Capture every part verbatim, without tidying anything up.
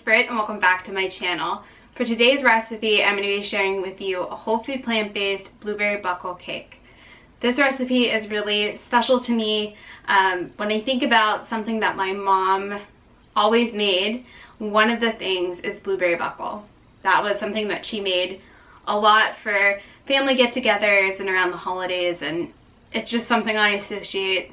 Spirit and welcome back to my channel. For today's recipe, I'm going to be sharing with you a whole food plant-based blueberry buckle cake. This recipe is really special to me. Um, when I think about something that my mom always made, one of the things is blueberry buckle. That was something that she made a lot for family get-togethers and around the holidays, and it's just something I associate,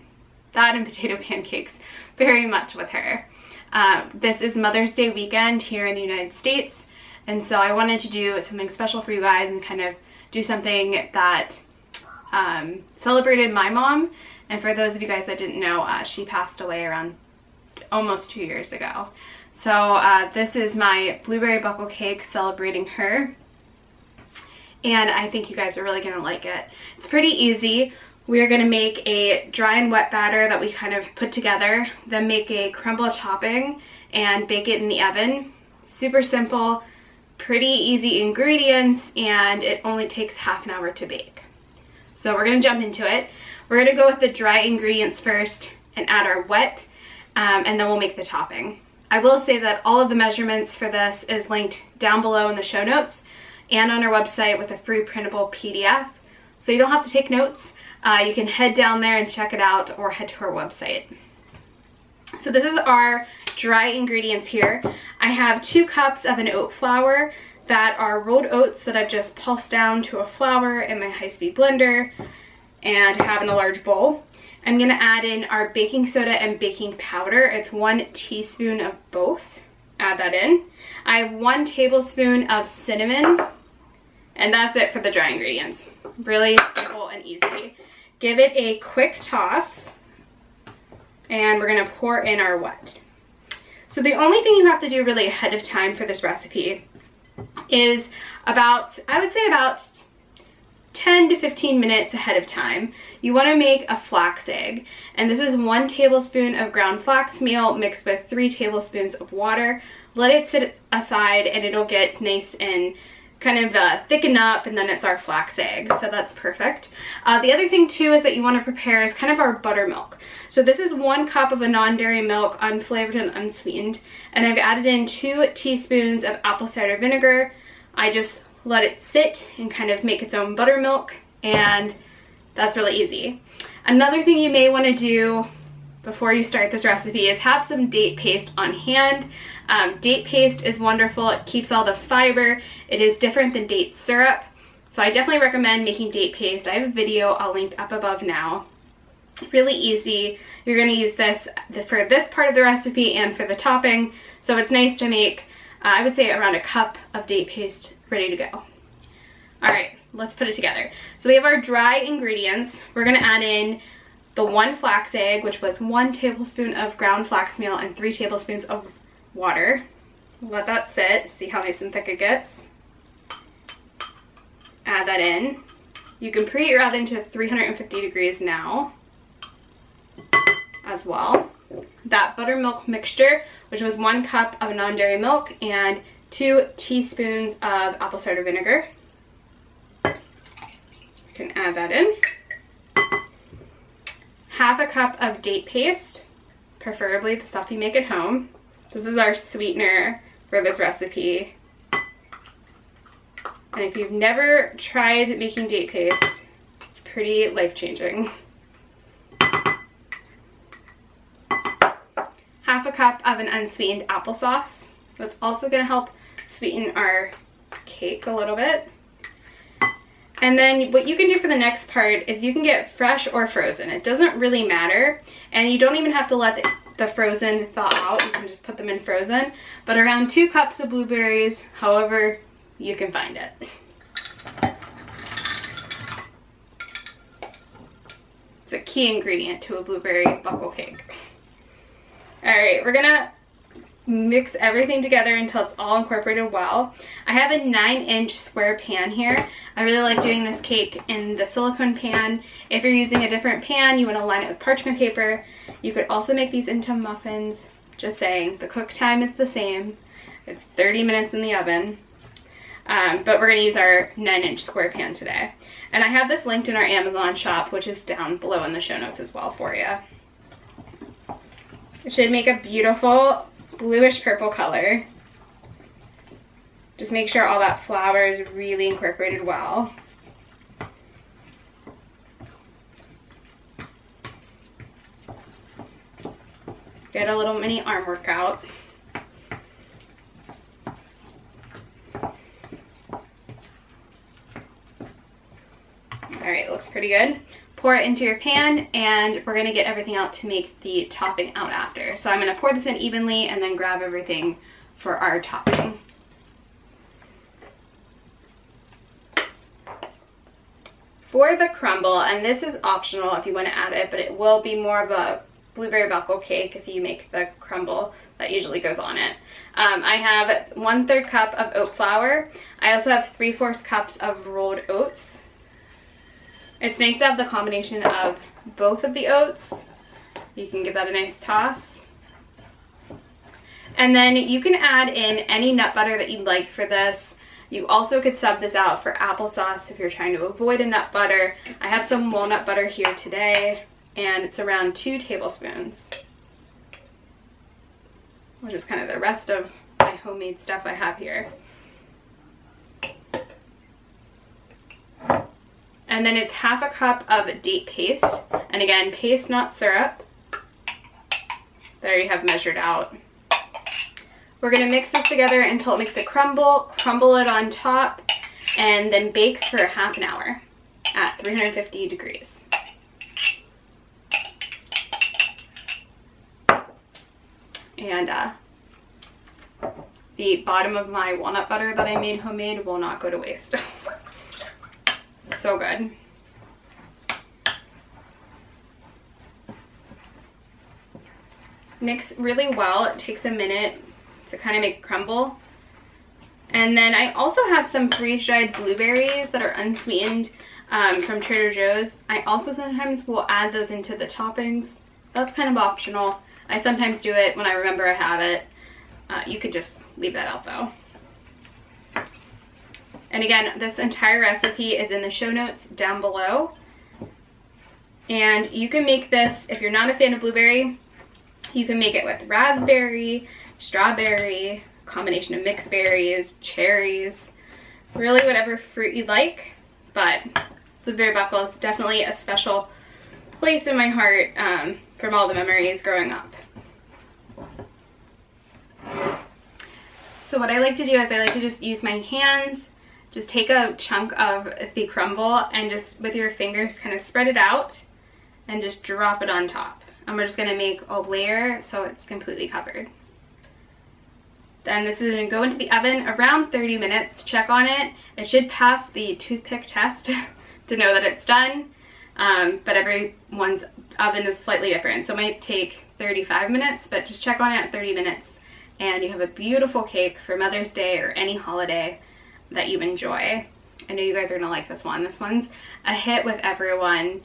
that and potato pancakes, very much with her. Um, this is Mother's Day weekend here in the United States, and so I wanted to do something special for you guys and kind of do something that um, celebrated my mom. And for those of you guys that didn't know, uh, she passed away around almost two years ago. So uh, this is my blueberry buckle cake celebrating her, and I think you guys are really going to like it. It's pretty easy. We are going to make a dry and wet batter that we kind of put together, then make a crumble topping and bake it in the oven. Super simple, pretty easy ingredients, and it only takes half an hour to bake. So we're going to jump into it. We're going to go with the dry ingredients first and add our wet, um, and then we'll make the topping. I will say that all of the measurements for this is linked down below in the show notes and on our website with a free printable P D F, so you don't have to take notes. Uh, you can head down there and check it out, or head to her website. So this is our dry ingredients here. I have two cups of an oat flour that are rolled oats that I've just pulsed down to a flour in my high-speed blender and have in a large bowl. I'm going to add in our baking soda and baking powder. It's one teaspoon of both. Add that in. I have one tablespoon of cinnamon, and that's it for the dry ingredients. Really simple and easy. Give it a quick toss, and we're gonna pour in our wet. So the only thing you have to do really ahead of time for this recipe is about, I would say about ten to fifteen minutes ahead of time, you wanna make a flax egg. And this is one tablespoon of ground flax meal mixed with three tablespoons of water. Let it sit aside and it'll get nice and kind of uh, thicken up, and then it's our flax egg, so that's perfect. Uh, the other thing too is that you want to prepare is kind of our buttermilk. So this is one cup of a non-dairy milk, unflavored and unsweetened, and I've added in two teaspoons of apple cider vinegar. I just let it sit and kind of make its own buttermilk, and that's really easy. Another thing you may want to do before you start this recipe is have some date paste on hand. Um, date paste is wonderful. It keeps all the fiber. It is different than date syrup, so I definitely recommend making date paste. I have a video I'll link up above now. Really easy. You're going to use this for this part of the recipe and for the topping, so it's nice to make, uh, I would say, around a cup of date paste ready to go. Alright, let's put it together. So we have our dry ingredients. We're going to add in the one flax egg, which was one tablespoon of ground flax meal and three tablespoons of water. Let that sit. See how nice and thick it gets. Add that in. You can preheat your oven to three hundred fifty degrees now as well. That buttermilk mixture, which was one cup of non-dairy milk and two teaspoons of apple cider vinegar. You can add that in. Half a cup of date paste, preferably the stuff you make at home. This is our sweetener for this recipe. And if you've never tried making date paste, it's pretty life-changing. Half a cup of an unsweetened applesauce. That's also going to help sweeten our cake a little bit. And then what you can do for the next part is you can get fresh or frozen. It doesn't really matter, and you don't even have to let the the frozen thaw out. You can just put them in frozen, but around two cups of blueberries, however you can find it. It's a key ingredient to a blueberry buckle cake. Alright, we're gonna mix everything together until it's all incorporated well. I have a nine inch square pan here. I really like doing this cake in the silicone pan. If you're using a different pan, you want to line it with parchment paper. You could also make these into muffins. Just saying, the cook time is the same. It's thirty minutes in the oven. Um, but we're going to use our nine inch square pan today. And I have this linked in our Amazon shop, which is down below in the show notes as well for you. It should make a beautiful bluish purple color. Just make sure all that flour is really incorporated well. Get a little mini arm workout. Alright, looks pretty good. Pour it into your pan, and we're going to get everything out to make the topping out after. So I'm going to pour this in evenly and then grab everything for our topping. For the crumble, and this is optional if you want to add it, but it will be more of a blueberry buckle cake if you make the crumble that usually goes on it. Um, I have one-third cup of oat flour. I also have three-fourths cups of rolled oats. It's nice to have the combination of both of the oats. You can give that a nice toss. And then you can add in any nut butter that you'd like for this. You also could sub this out for applesauce if you're trying to avoid a nut butter. I have some walnut butter here today, and it's around two tablespoons, which is kind of the rest of my homemade stuff I have here. And then it's half a cup of date paste. And again, paste, not syrup. There you have measured out. We're gonna mix this together until it makes a crumble, crumble it on top, and then bake for half an hour at three hundred fifty degrees. And uh, the bottom of my walnut butter that I made homemade will not go to waste. So good. Mix really well. It takes a minute to kind of make crumble. And then I also have some freeze-dried blueberries that are unsweetened um, from Trader Joe's. I also sometimes will add those into the toppings. That's kind of optional. I sometimes do it when I remember I have it. Uh, you could just leave that out though. And again, this entire recipe is in the show notes down below. And you can make this, if you're not a fan of blueberry, you can make it with raspberry, strawberry, combination of mixed berries, cherries, really whatever fruit you like. But blueberry buckle is definitely a special place in my heart um, from all the memories growing up. So what I like to do is I like to just use my hands. Just take a chunk of the crumble and just with your fingers kind of spread it out and just drop it on top. And we're just going to make a layer so it's completely covered. Then this is going to go into the oven around thirty minutes. Check on it. It should pass the toothpick test to know that it's done. Um, but everyone's oven is slightly different. So it might take thirty-five minutes, but just check on it at thirty minutes. And you have a beautiful cake for Mother's Day or any holiday that you enjoy. I know you guys are gonna like this one. This one's a hit with everyone,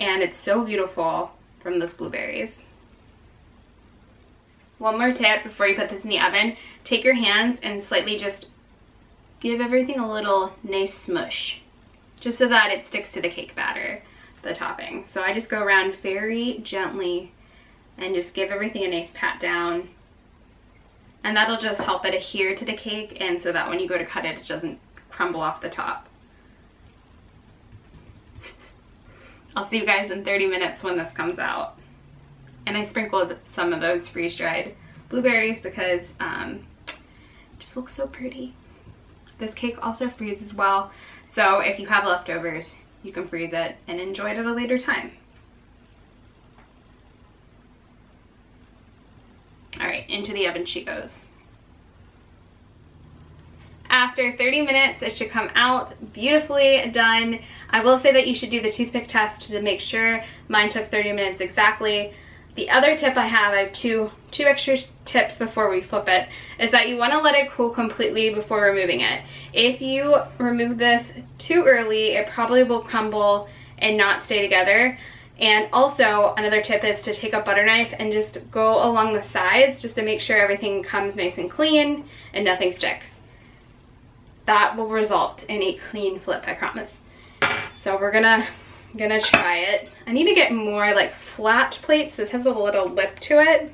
and it's so beautiful from those blueberries. One more tip before you put this in the oven, take your hands and slightly just give everything a little nice smush, just so that it sticks to the cake batter, the topping. So I just go around very gently and just give everything a nice pat down. And that'll just help it adhere to the cake, and so that when you go to cut it, it doesn't crumble off the top. I'll see you guys in thirty minutes when this comes out. And I sprinkled some of those freeze-dried blueberries because um, it just looks so pretty. This cake also freezes well, so if you have leftovers, you can freeze it and enjoy it at a later time. Alright, into the oven she goes. After thirty minutes, it should come out beautifully done. I will say that you should do the toothpick test to make sure. Mine took thirty minutes exactly. The other tip I have, I have two, two extra tips before we flip it, is that you want to let it cool completely before removing it. If you remove this too early, it probably will crumble and not stay together. And also, another tip is to take a butter knife and just go along the sides just to make sure everything comes nice and clean and nothing sticks. That will result in a clean flip, I promise. So we're gonna, gonna try it. I need to get more like flat plates. This has a little lip to it,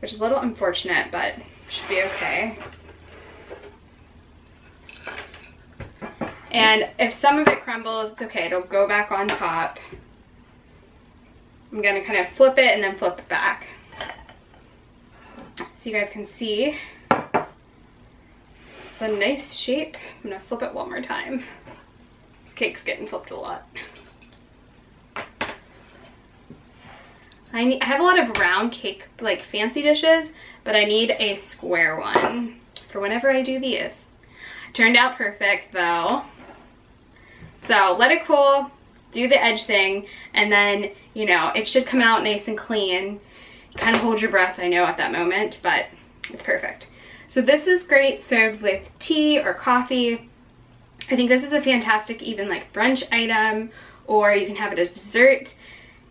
which is a little unfortunate, but should be okay. And if some of it crumbles, it's okay, it'll go back on top. I'm gonna kind of flip it and then flip it back so you guys can see the nice shape. I'm gonna flip it one more time. This cake's getting flipped a lot. I, need, I have a lot of round cake, like fancy dishes, but I need a square one for whenever I do these. Turned out perfect though. So let it cool, do the edge thing, and then, you know, it should come out nice and clean. Kind of hold your breath, I know, at that moment, but it's perfect. So this is great served with tea or coffee. I think this is a fantastic even like brunch item, or you can have it as dessert.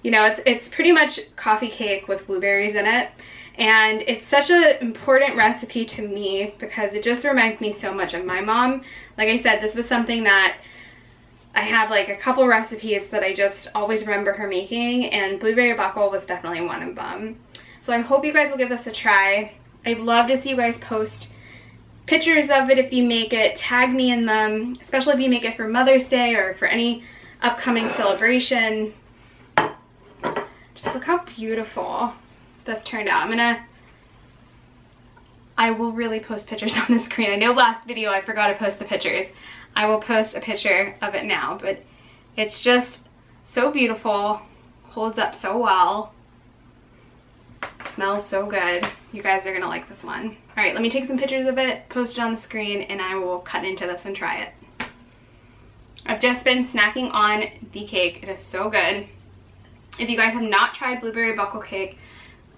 You know, it's, it's pretty much coffee cake with blueberries in it. And it's such an important recipe to me because it just reminds me so much of my mom. Like I said, this was something that I have like a couple recipes that I just always remember her making, and blueberry buckle was definitely one of them. So I hope you guys will give this a try. I'd love to see you guys post pictures of it if you make it. Tag me in them, especially if you make it for Mother's Day or for any upcoming celebration. Just look how beautiful this turned out. I'm gonna, I will really post pictures on the screen. I know last video I forgot to post the pictures. I will post a picture of it now, but it's just so beautiful, holds up so well, smells so good. You guys are gonna like this one. All right, let me take some pictures of it, post it on the screen, and I will cut into this and try it. I've just been snacking on the cake. It is so good. If you guys have not tried blueberry buckle cake,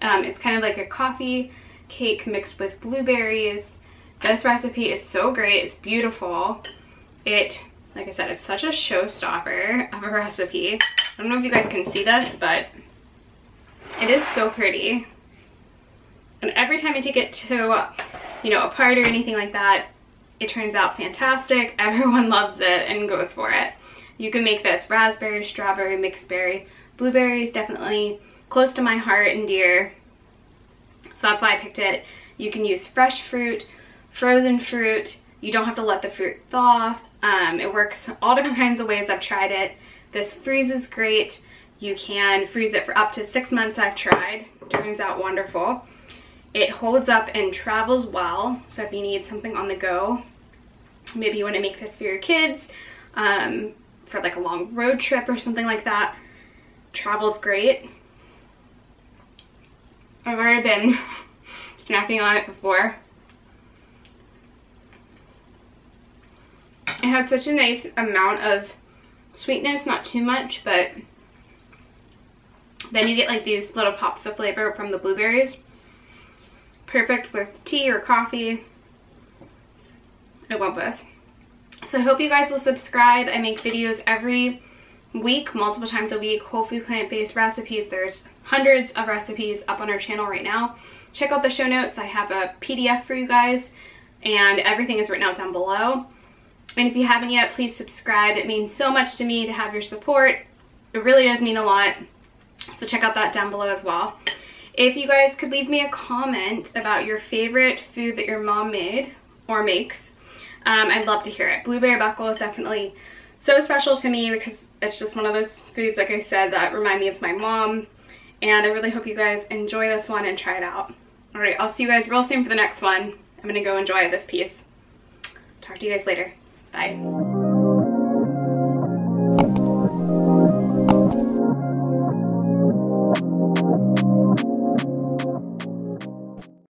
Um, it's kind of like a coffee cake mixed with blueberries. This recipe is so great. It's beautiful. It, like I said, it's such a showstopper of a recipe. I don't know if you guys can see this, but it is so pretty. And every time I take it to, you know, a party or anything like that, it turns out fantastic. Everyone loves it and goes for it. You can make this raspberry, strawberry, mixed berry, blueberries, definitely close to my heart and dear, so that's why I picked it. You can use fresh fruit, frozen fruit. You don't have to let the fruit thaw. Um, it works all different kinds of ways. I've tried it. This freezes great. You can freeze it for up to six months. I've tried. Turns out wonderful. It holds up and travels well, so if you need something on the go, maybe you want to make this for your kids, um, for like a long road trip or something like that. Travels great. I've already been snacking on it before. It has such a nice amount of sweetness, not too much, but then you get like these little pops of flavor from the blueberries. Perfect with tea or coffee. I love this. So I hope you guys will subscribe. I make videos every week, multiple times a week, whole food plant-based recipes. There's hundreds of recipes up on our channel right now. Check out the show notes. I have a P D F for you guys, and everything is written out down below. And if you haven't yet, please subscribe. It means so much to me to have your support. It really does mean a lot, so check out that down below as well. If you guys could leave me a comment about your favorite food that your mom made or makes, um, I'd love to hear it. Blueberry buckle is definitely so special to me because it's just one of those foods, like I said, that remind me of my mom. And I really hope you guys enjoy this one and try it out. All right, I'll see you guys real soon for the next one. I'm going to go enjoy this piece. Talk to you guys later. Bye.